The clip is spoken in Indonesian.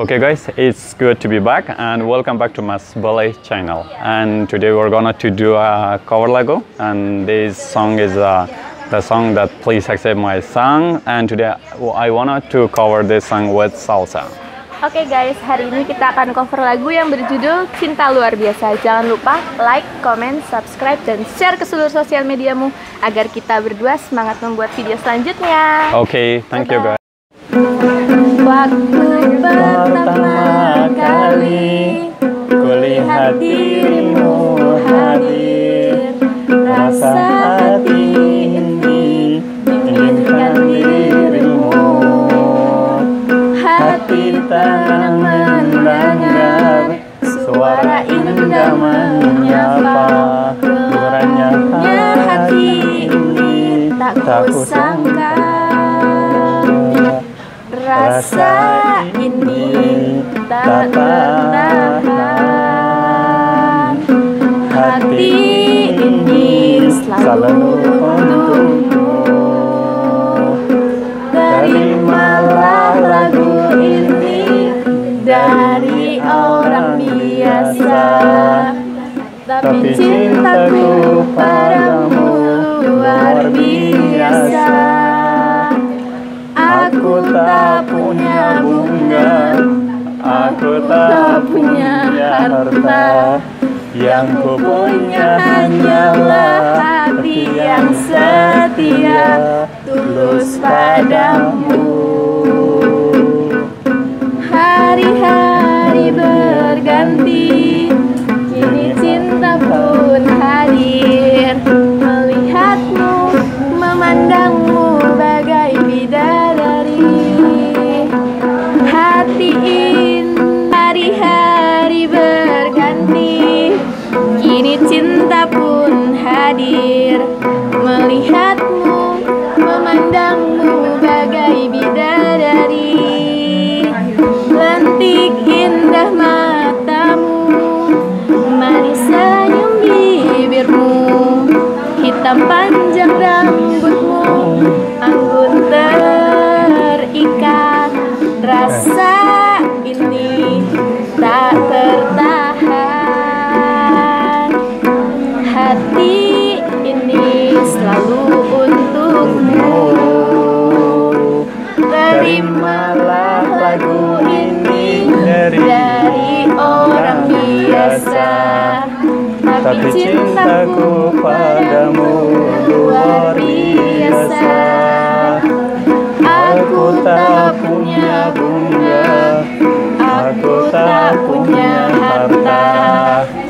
Okay guys, it's good to be back and welcome back to Mas Bule channel. And today we're gonna do a cover logo, and this song is the song that Please Accept My Song. And today I wanted to cover this song with salsa. Oke guys, hari ini kita akan cover lagu yang berjudul Cinta Luar Biasa. Jangan lupa like, comment, subscribe, dan share ke seluruh sosial mediamu agar kita berdua semangat membuat video selanjutnya. Oke, thank you guys. Waktu pertama kali kulihat dirimu hadir, rasa hati ini inginkan dirimu, hati tak mendengar suara indah menyapa, duranya hati ini tak kusangka. Rasa ini tak tertahan, hati ini selalu untukmu. Terimalah lagu ini dari orang biasa, tapi cintaku padamu luar biasa. Aku tak punya bunga, aku tak punya harta, yang ku punya hanyalah hati yang setia, tulus padamu. Hari-hari berganti, kini cinta pun hadir, melihatmu, memandangmu bagai bidadari. Hari-hari berganti, kini cinta pun hadir, melihatmu, memandangmu bagai bidadari. Lentik indah matamu, manis senyum bibirmu, hitam panjang rambutmu, anggun terikat, rasa ini tak tertahan, hati ini selalu untukmu. Terimalah lagu ini dari orang biasa, tapi cintaku padamu luar biasa. Aku tak punya bunga, aku tak punya harta.